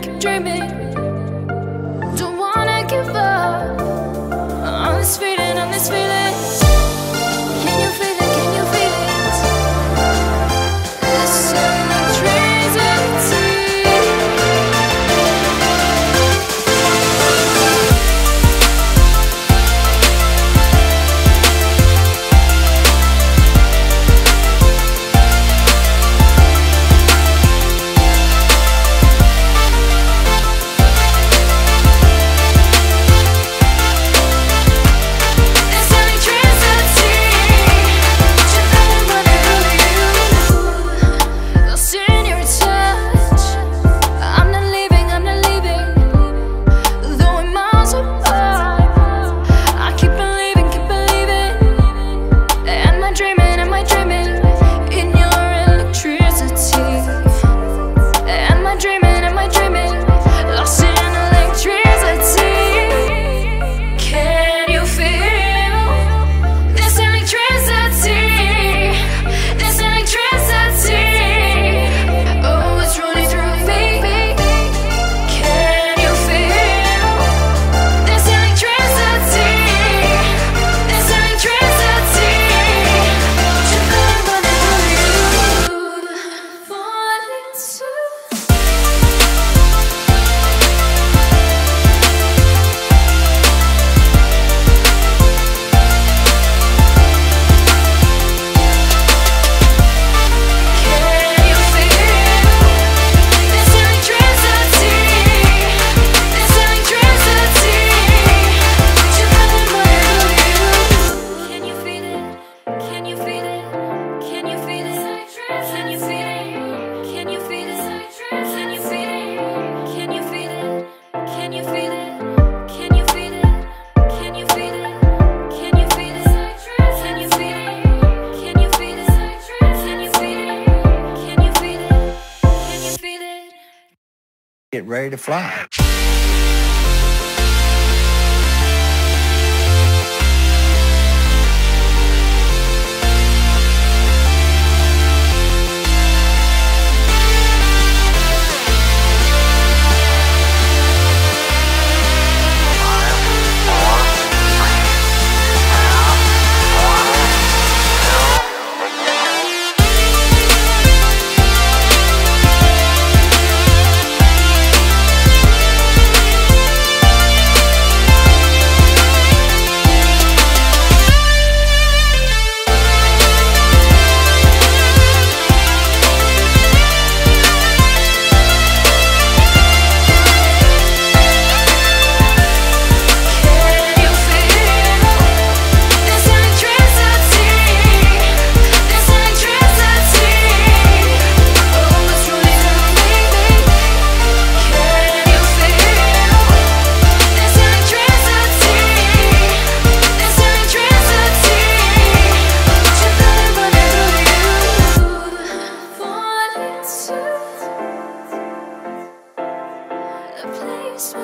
keep dreaming. Don't wanna give up on this feeling, on this feeling. Can you feel it? Can you feel it? There's so much reason to. Get ready to fly. Please.